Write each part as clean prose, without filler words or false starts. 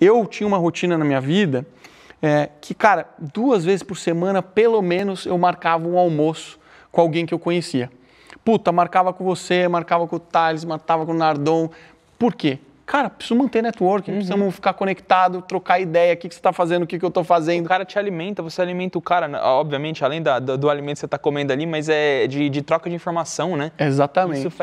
Eu tinha uma rotina na minha vida que, cara, 2 vezes por semana, pelo menos, eu marcava um almoço com alguém que eu conhecia. Puta, marcava com você, marcava com o Thales, marcava com o Nardon. Por quê? Cara, preciso manter networking, precisamos ficar conectado, trocar ideia, o que, que você está fazendo, o que, que eu estou fazendo. O cara te alimenta, você alimenta o cara, obviamente, além do alimento que você está comendo ali, mas é de troca de informação, né? Exatamente. Isso,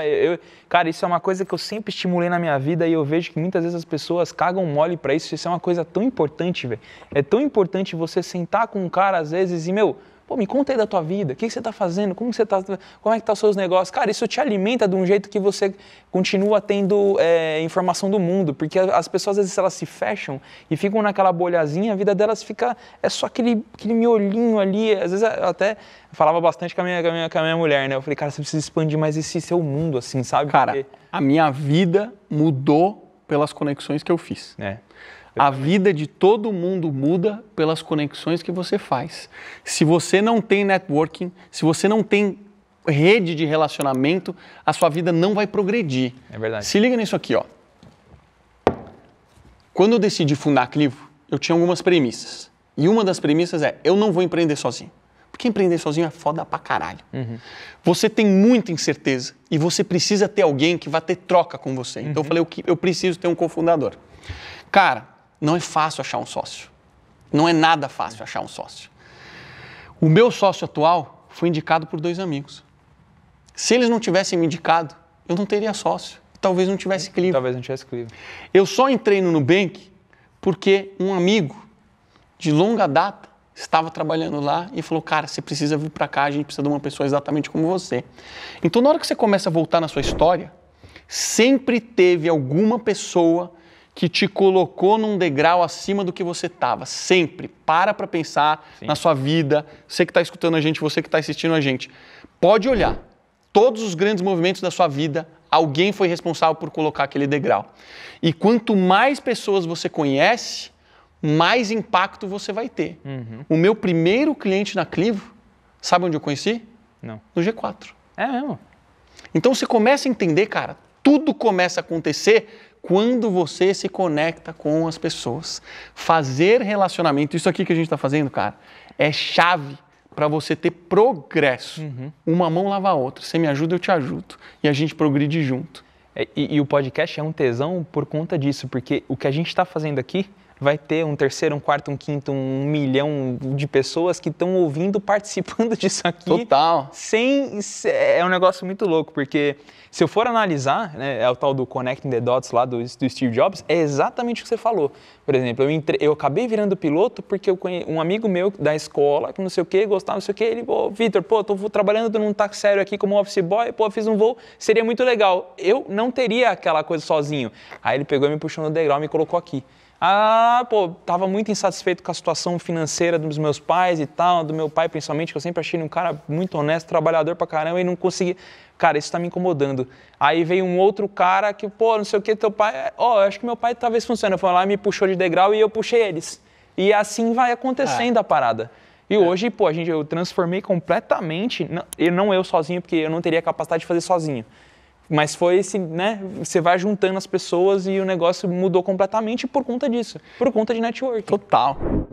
cara, isso é uma coisa que eu sempre estimulei na minha vida e eu vejo que muitas vezes as pessoas cagam mole para isso. Isso é uma coisa tão importante, velho. É tão importante você sentar com um cara, às vezes, e, meu... Pô, me conta aí da tua vida, o que você tá fazendo, como é que tá os seus negócios. Cara, isso te alimenta de um jeito que você continua tendo informação do mundo, porque as pessoas, às vezes, elas se fecham e ficam naquela bolhazinha, a vida delas fica, só aquele miolinho ali, às vezes até... Falava bastante com a minha mulher, né? Eu falei, cara, você precisa expandir mais esse seu mundo, assim, sabe? Cara, a minha vida mudou pelas conexões que eu fiz. É. A vida de todo mundo muda pelas conexões que você faz. Se você não tem networking, se você não tem rede de relacionamento, a sua vida não vai progredir. É verdade. Se liga nisso aqui, ó. Quando eu decidi fundar a Clivo, eu tinha algumas premissas. E uma das premissas é, eu não vou empreender sozinho. Porque empreender sozinho é foda pra caralho. Você tem muita incerteza e você precisa ter alguém que vá ter troca com você. Então eu falei, eu preciso ter um cofundador. Cara... Não é fácil achar um sócio. Não é nada fácil achar um sócio. O meu sócio atual foi indicado por 2 amigos. Se eles não tivessem me indicado, eu não teria sócio. Talvez não tivesse Clivo. Talvez não tivesse Clivo. Eu só entrei no Nubank porque um amigo de longa data estava trabalhando lá e falou, cara, você precisa vir para cá, a gente precisa de uma pessoa exatamente como você. Então, na hora que você começa a voltar na sua história, sempre teve alguma pessoa que te colocou num degrau acima do que você estava. Sempre. Para pensar na sua vida. Você que está escutando a gente, você que está assistindo a gente. Pode olhar. Todos os grandes movimentos da sua vida, alguém foi responsável por colocar aquele degrau. E quanto mais pessoas você conhece, mais impacto você vai ter. O meu primeiro cliente na Clivo, sabe onde eu conheci? Não. No G4. É mesmo? Então você começa a entender, cara, tudo começa a acontecer... Quando você se conecta com as pessoas, fazer relacionamento, isso aqui que a gente está fazendo, cara, é chave para você ter progresso. Uma mão lava a outra. Você me ajuda, eu te ajudo. E a gente progride junto. E o podcast é um tesão por conta disso, porque o que a gente está fazendo aqui vai ter um terceiro, um quarto, um quinto, 1 milhão de pessoas que estão ouvindo, participando disso aqui. Total. É um negócio muito louco, porque se eu for analisar, né, é o tal do Connecting the Dots lá do Steve Jobs, é exatamente o que você falou. Por exemplo, eu acabei virando piloto porque um amigo meu da escola, que não sei o que, gostava, não sei o que, ele, pô, Vitor, pô, tô trabalhando num táxi aéreo aqui como office boy, pô, fiz um voo, seria muito legal. Eu não teria aquela coisa sozinho. Aí ele pegou e me puxou no degrau e me colocou aqui. Ah, pô, tava muito insatisfeito com a situação financeira dos meus pais e tal, do meu pai principalmente, que eu sempre achei ele um cara muito honesto, trabalhador pra caramba e não conseguia... Cara, isso tá me incomodando. Aí veio um outro cara que, pô, não sei o que, teu pai... Ó, acho que meu pai talvez funcione. Foi lá e me puxou de degrau e eu puxei eles. E assim vai acontecendo a parada. E hoje, pô, eu transformei completamente, não eu sozinho, porque eu não teria capacidade de fazer sozinho. Mas foi esse, né? Você vai juntando as pessoas e o negócio mudou completamente por conta disso. Por conta de networking. Total.